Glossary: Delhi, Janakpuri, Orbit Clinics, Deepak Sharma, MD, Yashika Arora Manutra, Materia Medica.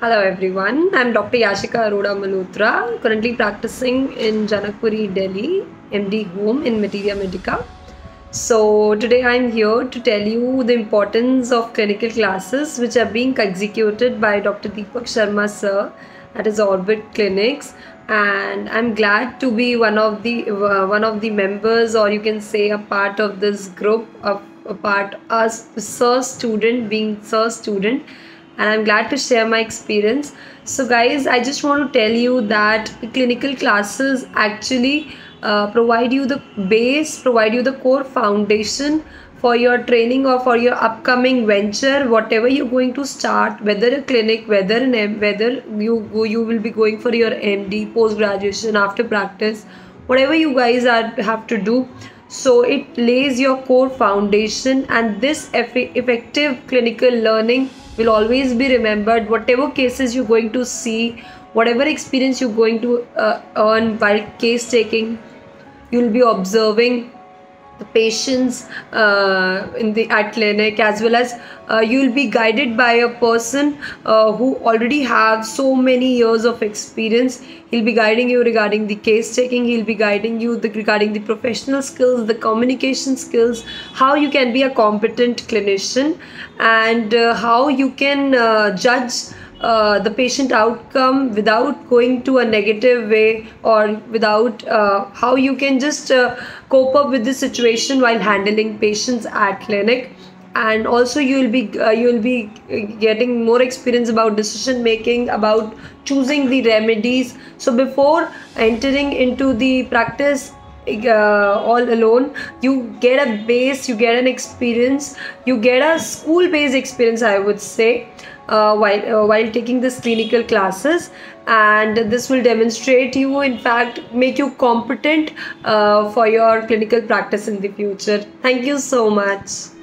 Hello everyone, I'm Dr. Yashika Arora Manutra, currently practicing in Janakpuri, Delhi, MD Home in Materia Medica. So today I'm here to tell you the importance of clinical classes which are being executed by Dr. Deepak Sharma sir at his Orbit Clinics, and I'm glad to be one of the members, or you can say a part of this group, being sir student. And I'm glad to share my experience. So guys, I just want to tell you that clinical classes actually provide you the base, provide you the core foundation for your training or for your upcoming venture, whatever you're going to start, whether a clinic, whether you will be going for your MD, post-graduation, after practice, whatever you guys have to do. So it lays your core foundation, and this effective clinical learning will always be remembered. Whatever cases you're going to see, whatever experience you're going to earn while case taking, you'll be observing the patients at clinic, as well as you'll be guided by a person who already have so many years of experience. He'll be guiding you regarding the case taking, he'll be guiding you regarding the professional skills, the communication skills, how you can be a competent clinician, and how you can judge the patient outcome without going to a negative way, or without how you can just cope up with the situation while handling patients at clinic. And also you'll be getting more experience about decision making, about choosing the remedies. So before entering into the practice all alone, you get a base, you get an experience, you get a school-based experience, I would say, while taking this clinical classes. And this will demonstrate you, in fact make you competent for your clinical practice in the future. Thank you so much.